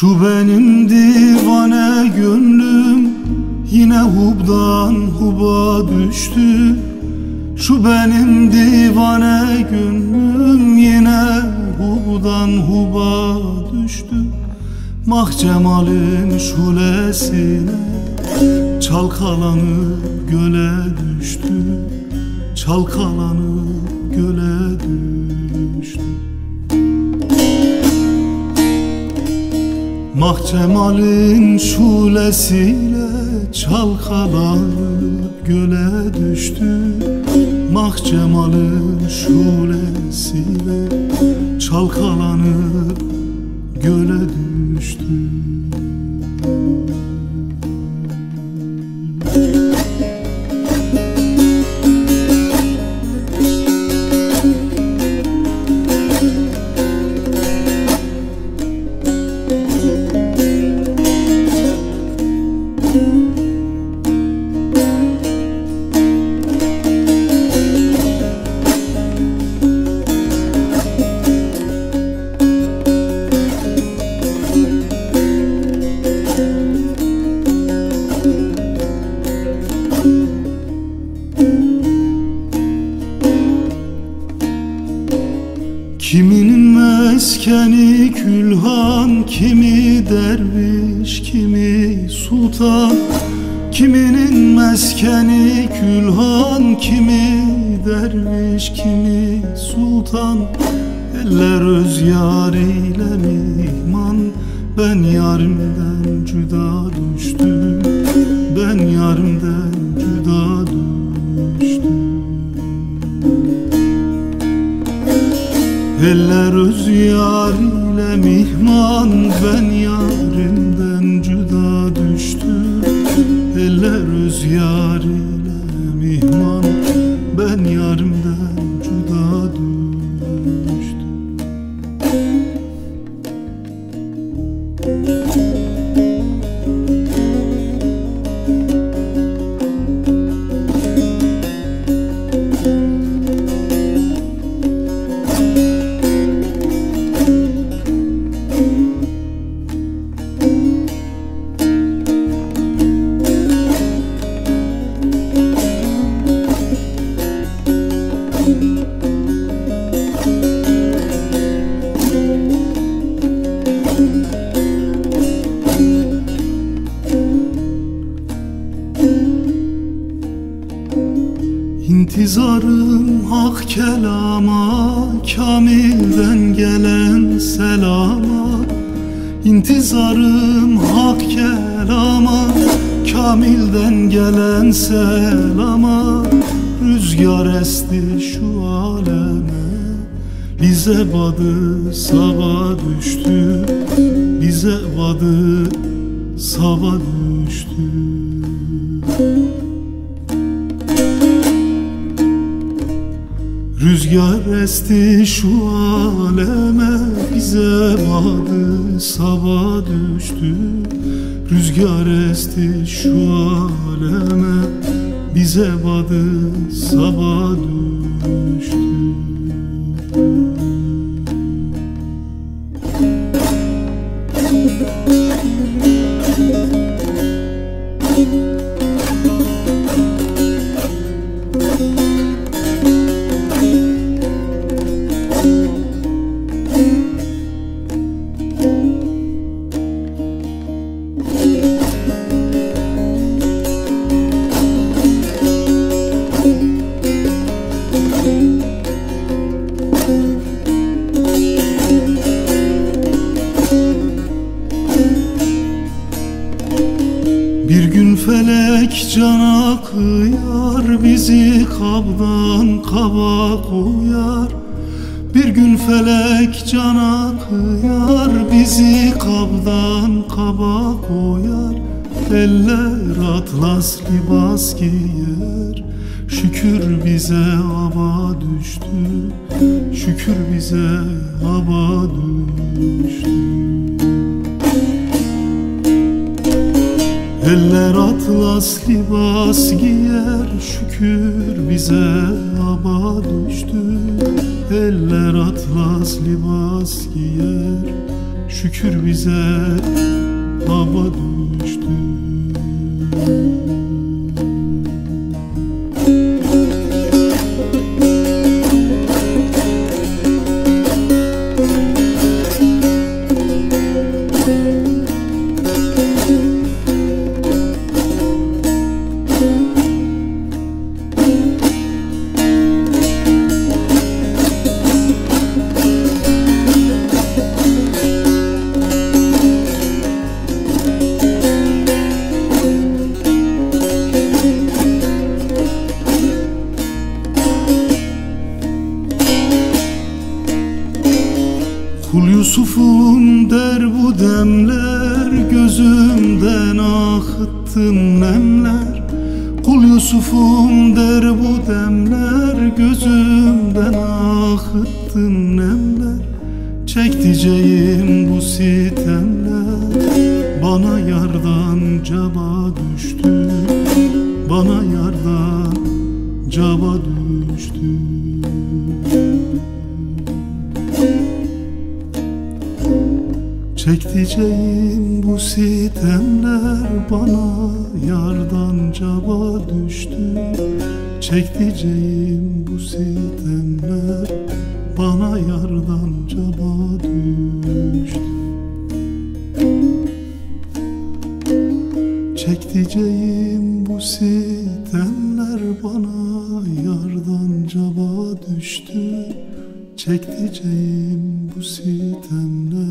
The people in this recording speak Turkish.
Şu benim divane gönlüm yine hubdan huba düştü. Şu benim divane gönlüm yine hubdan huba düştü. Mahcemalin şulesine çalkalanıp göle düştü. Çalkalanıp göle düştü. Mahcemalin şulesiyle çalkalanıp göle düştü. Mahcemalin şulesiyle çalkalanıp göle düştü. Kiminin meskeni külhan, kimi derviş, kimi sultan. Kiminin meskeni külhan, kimi derviş, kimi sultan. Eller öz yar ile mihman, ben yarimden cüda düştüm. Ben yarimden cüda düştüm. Eller öz yar ile mihman, ben yarimden cüda düştüm. Eller öz yar ile mihman, ben yarimden cüda düştüm. İntizarım hak kelama, Kamil'den gelen selama. İntizarım hak kelama, Kamil'den gelen selama. Rüzgar esti şu aleme, bize vadı sava düştü. Bize vadı sava düştü. Rüzgar esti şu aleme, bize vadı sava düştü. Rüzgar esti şu aleme, bize vadı sava düştü. Felek cana kıyar, bizi kabdan kaba koyar. Bir gün felek cana kıyar, bizi kabdan kaba koyar. Eller atlas libas giyer, şükür bize hava düştü. Şükür bize hava düştü. Eller atlas libas giyer, şükür bize hava düştü. Eller atlas libas giyer, şükür bize hava düştü. Kul Yusuf'um der bu demler, gözümden akıttın nemler. Kul Yusuf'um der bu demler, gözümden akıttın nemler. Çekticeğim bu sitemler, bana yardan caba düştü, bana yardan caba düştü. Çekticeğim bu sitemler, bana yardan caba düştü. Çekticeğim bu sitemler, bana yardan caba düştü. Çekticeğim bu sitemler, bana yardan caba düştü. Çekticeğim bu sitemler.